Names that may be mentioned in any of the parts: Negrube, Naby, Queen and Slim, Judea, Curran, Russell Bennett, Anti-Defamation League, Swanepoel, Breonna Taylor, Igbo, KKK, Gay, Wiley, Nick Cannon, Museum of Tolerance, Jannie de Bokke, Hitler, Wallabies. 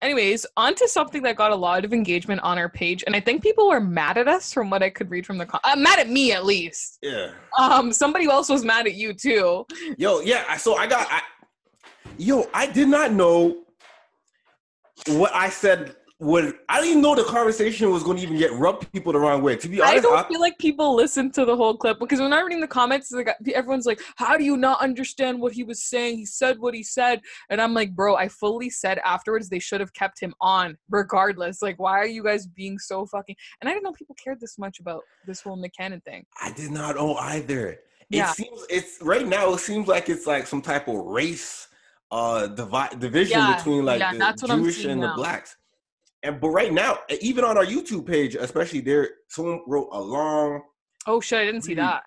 Anyways, on to something that got a lot of engagement on our page, and I think people were mad at us from what I could read from the mad at me, at least. Yeah. Somebody else was mad at you too. Yo, yeah. So I did not know what I said. I didn't even know the conversation was going to even get rub people the wrong way. To be honest, I feel like people listened to the whole clip, because when I'm reading the comments, everyone's like, how do you not understand what he was saying? He said what he said. And I'm like, bro, I fully said afterwards they should have kept him on regardless. Like, why are you guys being so fucking... And I didn't know people cared this much about this whole Nick Cannon thing. I did not know either. Yeah. It seems like it's like some type of race division between like the Jewish and the blacks. But right now, even on our YouTube page, especially someone wrote a long... Oh shit! I didn't see that.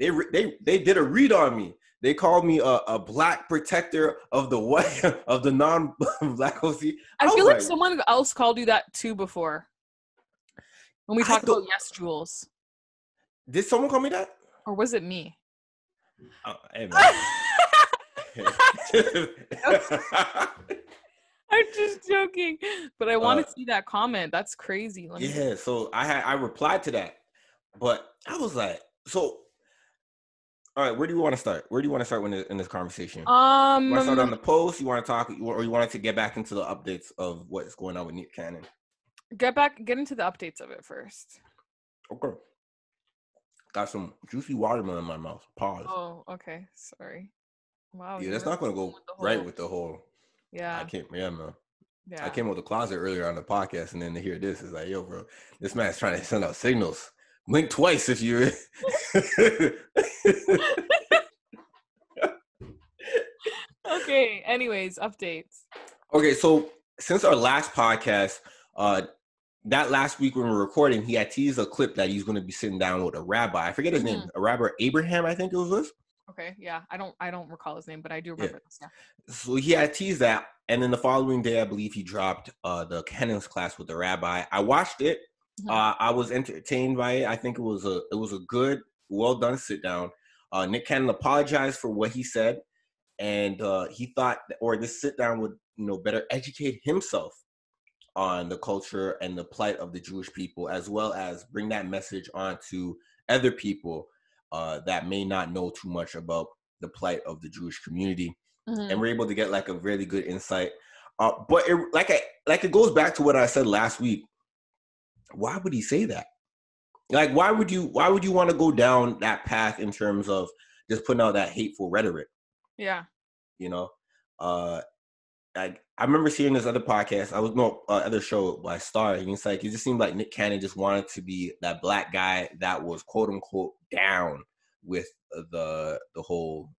They did a read on me. They called me a black protector of the white of the non-black OC. I feel like someone else called you that too before. When we talked about Yes Jules. Did someone call me that? Or was it me? Oh, hey, man. I'm just joking, but I want to see that comment. That's crazy. Yeah, so I replied to that, but I was like, so, all right, where do you want to start? Where do you want to start in this conversation? You want to start on the post? You want to talk, or you wanted to get back into the updates of what's going on with Nick Cannon? Get into the updates of it first. Okay. Got some juicy watermelon in my mouth. Pause. Oh, okay. Sorry. Wow. Yeah, that's not going to go right with the whole... Yeah. I came out of the closet earlier on the podcast, and then to hear this is like, yo, bro, this man's trying to send out signals. Blink twice if you're Okay, anyways, updates. Okay, so since our last podcast, that last week when we were recording, he had teased a clip that he's gonna be sitting down with a rabbi. I forget his name, a rabbi Abraham, I think it was this. Okay, yeah, I don't recall his name, but I do remember this. Yeah. So he had teased that, and then the following day, I believe he dropped the Cannon's class with the rabbi. I watched it. Mm-hmm. I was entertained by it. I think it was a good, well done sit down. Nick Cannon apologized for what he said, and he thought, this sit down would better educate himself on the culture and the plight of the Jewish people, as well as bring that message on to other people. That may not know too much about the plight of the Jewish community. Mm-hmm. And we're able to get like a really good insight. But it, it goes back to what I said last week. Why would he say that? Like, why would you want to go down that path in terms of just putting out that hateful rhetoric? Yeah. I remember seeing this other podcast. Other show by Star. And it's like, it just seemed like Nick Cannon just wanted to be that black guy that was quote unquote down with the whole,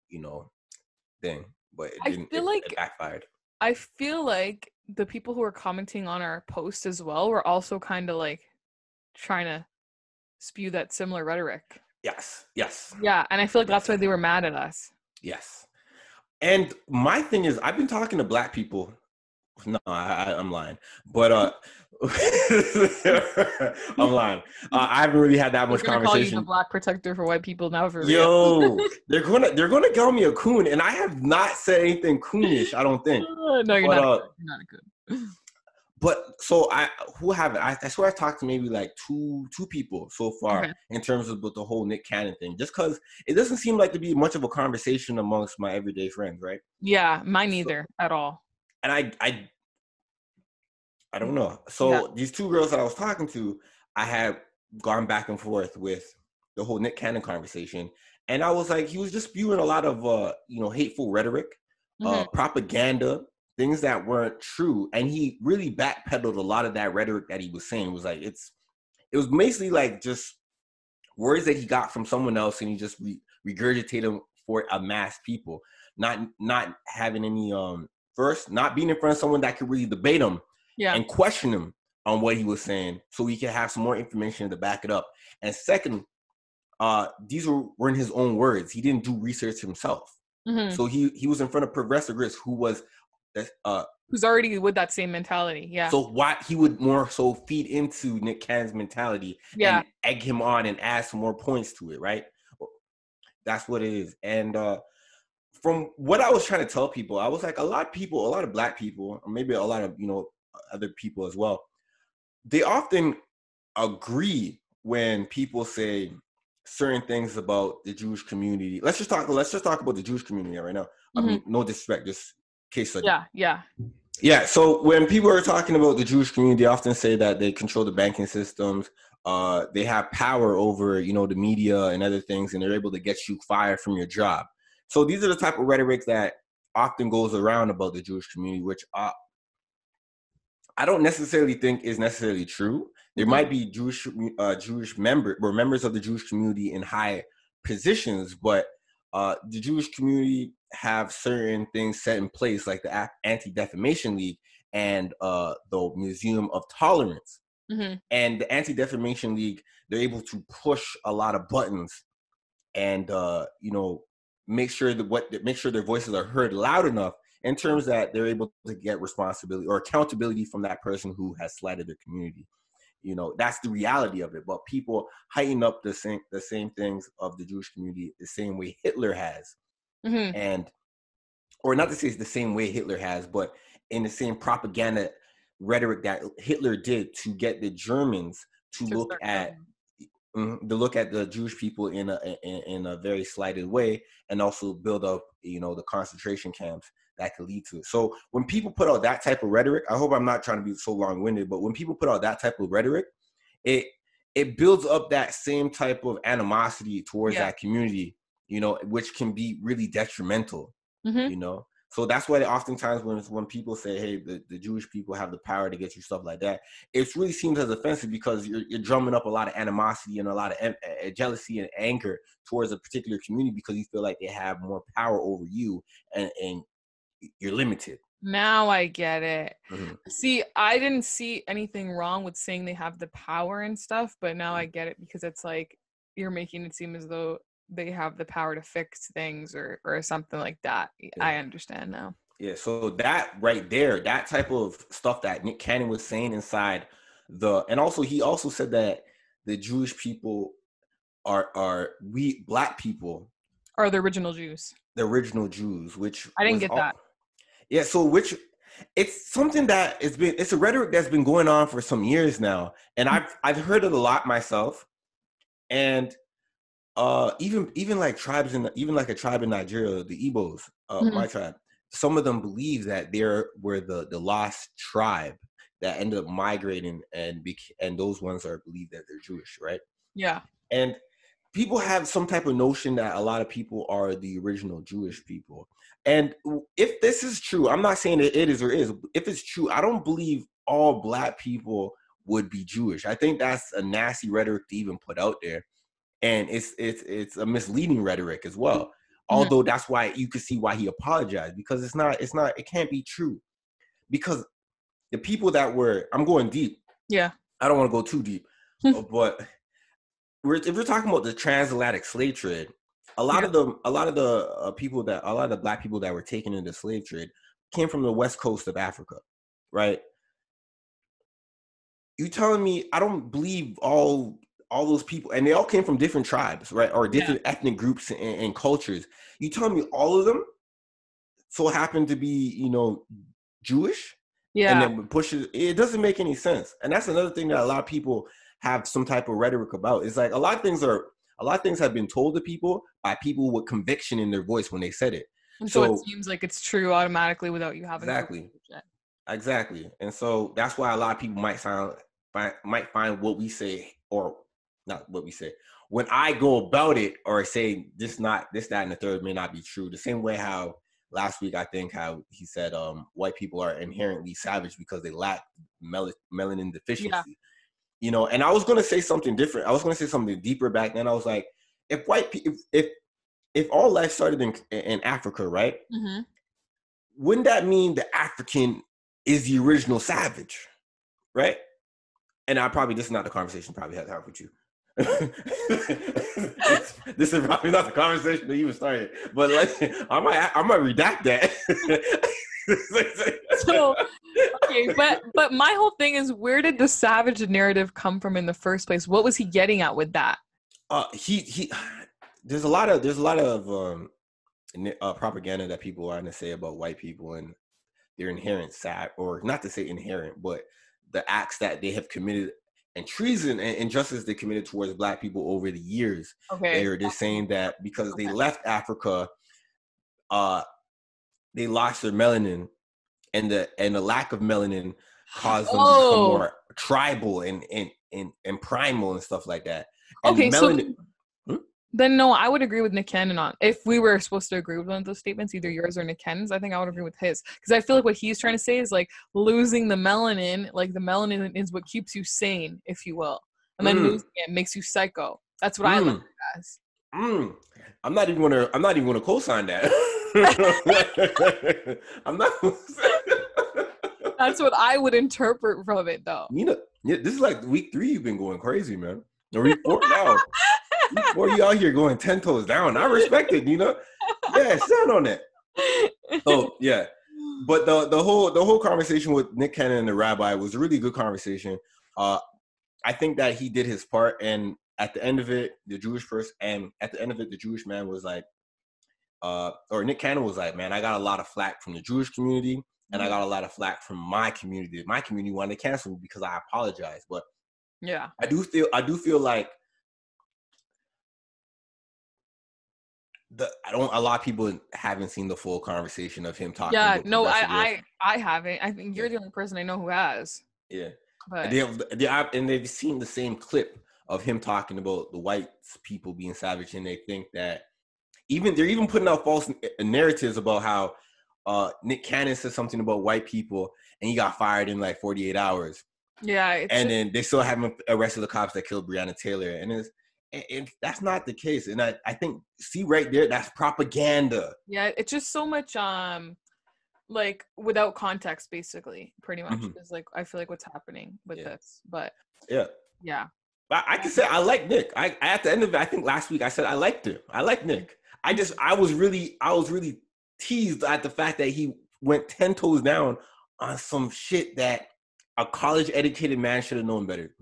thing. But it backfired. I feel like the people who are commenting on our post as well were also kind of like trying to spew that similar rhetoric. Yes. Yeah. And I feel like that's why they were mad at us. Yes. And my thing is, I've been talking to black people. No, I'm lying. But I'm lying. I haven't really had that much conversation. Call you the black protector for white people now. For real. Yo, they're gonna call me a coon, and I have not said anything coonish. I don't think. No, you're not a coon. But so I swear I've talked to maybe like two people so far in terms of the whole Nick Cannon thing, just because it doesn't seem like to be much of a conversation amongst my everyday friends, right? Yeah, mine either at all. And I don't know. So these two girls that I was talking to, I had gone back and forth with the whole Nick Cannon conversation, and I was like, he was just spewing a lot of hateful rhetoric, propaganda. Things that weren't true, and he really backpedaled a lot of that rhetoric that he was saying. It was like it was basically like just words that he got from someone else, and he just regurgitated them for a mass people, not having any first, not being in front of someone that could really debate him and question him on what he was saying, so he could have some more information to back it up. And second, these weren't his own words. He didn't do research himself, so he was in front of Professor Grist, who was. Who's already with that same mentality, so why he would more so feed into Nick Cannon's mentality and egg him on and add some more points to it, right? That's what it is. And from what I was trying to tell people, I was like, a lot of black people, or maybe a lot of, you know, other people as well, they often agree when people say certain things about the Jewish community. Let's just talk about the Jewish community right now. Mm-hmm. I mean, no disrespect, just case study. Yeah. So when people are talking about the Jewish community, they often say that they control the banking systems. They have power over, you know, the media and other things, and they're able to get you fired from your job. So these are the type of rhetoric that often goes around about the Jewish community, which I don't necessarily think is necessarily true. There might be Jewish members of the Jewish community in high positions, but the Jewish community have certain things set in place, like the Anti-Defamation League and the Museum of Tolerance. Mm-hmm. And the Anti-Defamation League, they're able to push a lot of buttons and, make sure their voices are heard loud enough in terms that they're able to get responsibility or accountability from that person who has slighted their community. You know, that's the reality of it. But people heighten up the same things of the Jewish community the same way Hitler has. Mm-hmm. Or not to say it's the same way Hitler has, but in the same propaganda rhetoric that Hitler did to get the Germans to look at the Jewish people in a very slighted way, and also build up, you know, the concentration camps that could lead to it. So when people put out that type of rhetoric, I hope I'm not trying to be so long-winded, but when people put out that type of rhetoric, it builds up that same type of animosity towards that community, you know, which can be really detrimental. Mm-hmm. You know. So that's why oftentimes when people say, hey, the Jewish people have the power to get you, stuff like that, it really seems as offensive because you're drumming up a lot of animosity and a lot of jealousy and anger towards a particular community because you feel like they have more power over you and you're limited. Now I get it. Mm-hmm. See, I didn't see anything wrong with saying they have the power and stuff, but now I get it because it's like you're making it seem as though they have the power to fix things or something like that. Yeah. I understand now. Yeah, so that right there, that type of stuff that Nick Cannon was saying inside and also he said that the Jewish people are we black people are the original Jews. The original Jews, which I didn't get that. Yeah, so which it's something that it's a rhetoric that's been going on for some years now. And I've heard it a lot myself. And even like a tribe in Nigeria, the Igbos, mm-hmm. my tribe, some of them believe that they were the lost tribe that ended up migrating, and those ones are believed that they're Jewish, right? Yeah. And people have some type of notion that a lot of people are the original Jewish people. And if this is true, I'm not saying that it is or is, if it's true, I don't believe all black people would be Jewish. I think that's a nasty rhetoric to even put out there. And it's a misleading rhetoric as well. Although that's why you could see why he apologized, because it can't be true. Because the people that were, I'm going deep. Yeah. I don't want to go too deep, but if we're talking about the transatlantic slave trade, a lot of the black people that were taken into slave trade came from the west coast of Africa, right? You telling me I don't believe all those people, and they all came from different tribes, right? Or different ethnic groups and cultures. You telling me all of them so happened to be, you know, Jewish? Yeah. And then pushes, it doesn't make any sense. And that's another thing that a lot of people have some type of rhetoric about. It's like a lot of things have been told to people by people with conviction in their voice when they said it. And so it seems like it's true automatically without you having Exactly. And so that's why a lot of people might find what we say, or not what we say, when I go about it or say this, that, and the third may not be true. The same way how last week, I think how he said white people are inherently savage because they lack melanin deficiency. Yeah. You know, and I was going to say something different. I was going to say something deeper back then. I was like, if all life started in Africa, right? Mm-hmm. Wouldn't that mean the African is the original savage, right? And this is not the conversation probably had to have with you. This is probably not the conversation that you even started. But I might redact that. So, okay, but my whole thing is, where did the savage narrative come from in the first place? What was he getting at with that? There's a lot of propaganda that people are going to say about white people and their inherent side, or not to say inherent, but the acts that they have committed and treason and injustice they committed towards black people over the years. Okay. They're saying that because they left Africa, they lost their melanin, and the lack of melanin caused them to become more tribal and primal and stuff like that. And okay, melanin, so then no, I would agree with Nick Cannon on, if we were supposed to agree with one of those statements, either yours or Nick Cannon's, I think I would agree with his, because I feel like what he's trying to say is like losing the melanin, like the melanin is what keeps you sane, if you will, and then losing it makes you psycho. That's what I look at as. I'm not even gonna co-sign that. I'm not. That's what I would interpret from it, though. Nina, this is like week 3. You've been going crazy, man. Or week 4 now. Week 4, you out here going 10 toes down. I respect it, Nina. Yeah, stand on that. So yeah, but the whole conversation with Nick Cannon and the rabbi was a really good conversation. I think that he did his part, and at the end of it, the Jewish man was like, or Nick Cannon was like, man, I got a lot of flack from the Jewish community, and I got a lot of flack from my community. My community wanted to cancel me because I apologized. But yeah, I do feel like a lot of people haven't seen the full conversation of him talking. Yeah, no, I haven't. I think you're the only person I know who has. Yeah, but they've seen the same clip of him talking about the white people being savage, and they think that. They're even putting out false narratives about how Nick Cannon said something about white people and he got fired in like 48 hours. Yeah. And then they still haven't arrested the cops that killed Breonna Taylor. And that's not the case. And I think, see right there, that's propaganda. Yeah. It's just so much like without context, basically, pretty much. It's like, I feel like what's happening with this. But yeah. Yeah. I can say I like Nick. At the end of it, I think last week I said I liked him. I like Nick. I was really teased at the fact that he went 10 toes down on some shit that a college-educated man should have known better.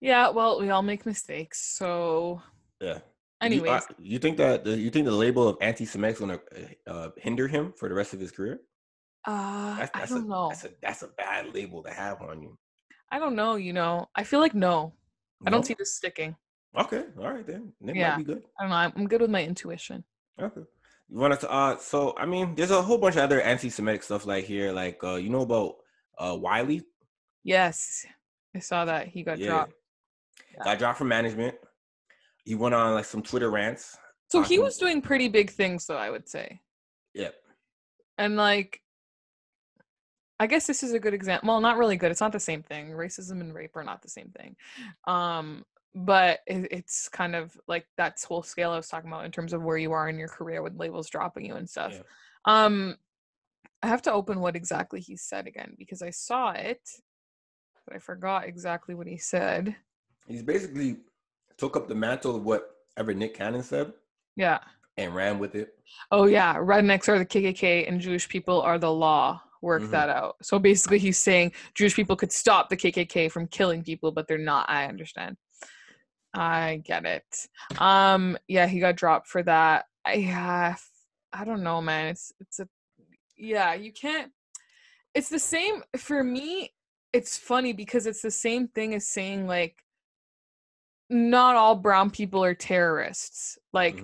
Yeah, well, we all make mistakes, so yeah. Anyways, you think the label of anti-Semitic is gonna hinder him for the rest of his career? I don't know. That's a bad label to have on you. I don't know. I feel like no. I don't see this sticking. Okay, all right then. That might be good. I don't know. I'm good with my intuition. Okay. You wanted to so I mean, there's a whole bunch of other anti-Semitic stuff like here, like you know about Wiley? Yes, I saw that he got dropped. Yeah. Got dropped from management. He went on like some Twitter rants. So he was doing pretty big things, though, I would say. Yep. And like, I guess this is a good example. Well, not really good. It's not the same thing. Racism and rape are not the same thing. But it's kind of like that whole scale I was talking about in terms of where you are in your career with labels dropping you and stuff. Yeah. I have to open what exactly he said again, because I saw it, but I forgot exactly what he said. He's basically took up the mantle of whatever Nick Cannon said. Yeah. And ran with it. Oh, yeah. Rednecks are the KKK and Jewish people are the law. Work that out. So basically he's saying Jewish people could stop the KKK from killing people, but they're not. I understand. I get it. Yeah, he got dropped for that. I don't know, man. It's a you can't. It's the same for me. It's funny because it's the same thing as saying like not all brown people are terrorists. Like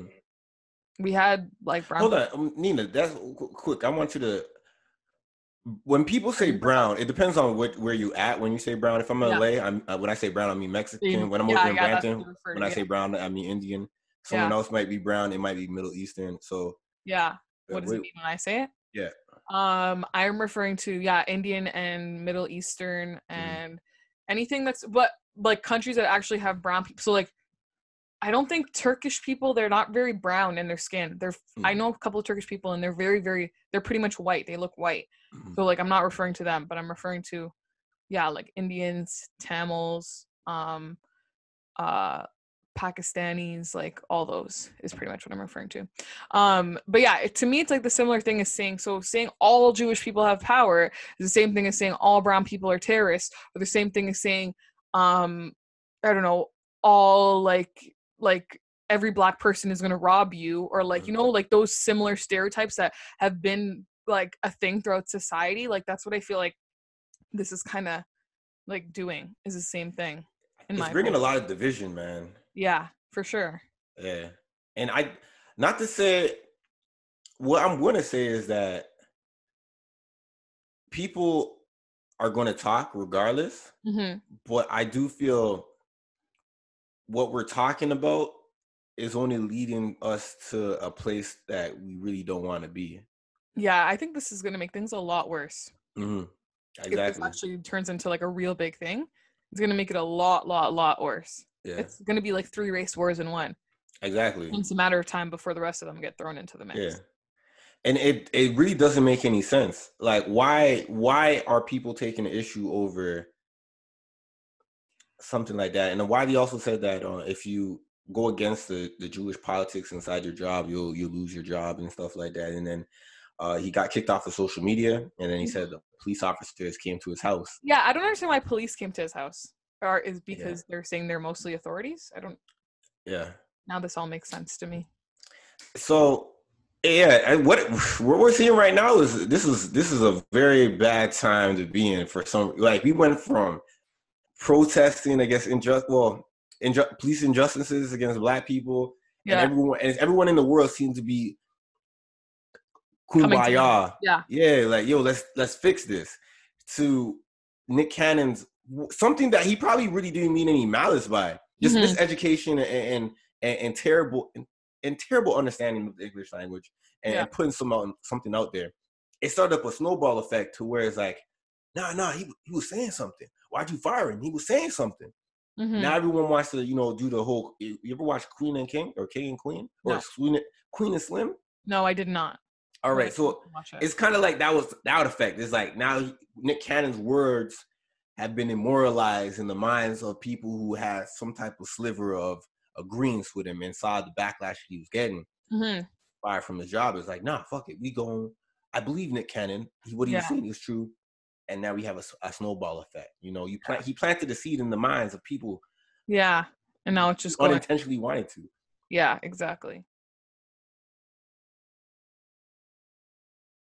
we had like brown. Hold on, Nina, that's quick. I want you to. When people say brown, it depends on where you at. When you say brown, if I'm in LA, when I say brown, I mean Mexican. When I'm over in Brampton, when I say brown, I mean Indian. Someone else might be brown. It might be Middle Eastern. So what does it mean when I say it? Yeah. I'm referring to Indian and Middle Eastern and anything that's like countries that actually have brown people. So like, I don't think Turkish people, they're not very brown in their skin. I know a couple of Turkish people and they're very, very, they're pretty much white. They look white. So like, I'm not referring to them, but I'm referring to, like Indians, Tamils, Pakistanis, like all those is pretty much what I'm referring to. But to me, it's like the similar thing as saying, so saying all Jewish people have power is the same thing as saying all brown people are terrorists, or the same thing as saying, all like every black person is going to rob you, or like, you know, like those similar stereotypes that have been like a thing throughout society. Like, that's what I feel like this is kind of like doing, is the same thing. It's bringing a lot of division, man. Yeah, for sure. Yeah. And I, not to say, what I'm going to say is that people are going to talk regardless, but I do feel what we're talking about is only leading us to a place that we really don't want to be. Yeah, I think this is going to make things a lot worse. Exactly. If this actually turns into like a real big thing, it's going to make it a lot worse. Yeah. It's going to be like 3 race wars in one. Exactly. It's a matter of time before the rest of them get thrown into the mix. Yeah. And it really doesn't make any sense. Like, why are people taking an issue over something like that? And Wiley also said that if you go against the Jewish politics inside your job, you'll lose your job and stuff like that. And then he got kicked off of social media. And then he said the police officers came to his house. Yeah, I don't understand why police came to his house. Or is because they're saying they're mostly authorities? I don't. Yeah. Now this all makes sense to me. So, yeah, what we're seeing right now is this is a very bad time to be in for some. Like, we went from protesting against police injustices against black people, and everyone in the world seems to be kumbaya. Yeah, like, yo, let's fix this. To Nick Cannon's something that he probably really didn't mean any malice by, just miseducation and terrible understanding of the English language and putting something out there. It started up a snowball effect to where it's like, nah, he was saying something. Why'd you fire him? He was saying something. Now everyone wants to, do the whole. You ever watch Queen and King, or King and Queen, or Queen and Slim? No, I did not. All right, so it's kind of like that effect. It's like now Nick Cannon's words have been immortalized in the minds of people who had some type of sliver of agreements with him and saw the backlash he was getting fired from his job. It's like, nah, fuck it. We going. I believe Nick Cannon. What he was saying is true. And now we have a snowball effect. He planted a seed in the minds of people. Yeah. And now it's just unintentionally wanted to. Yeah, exactly.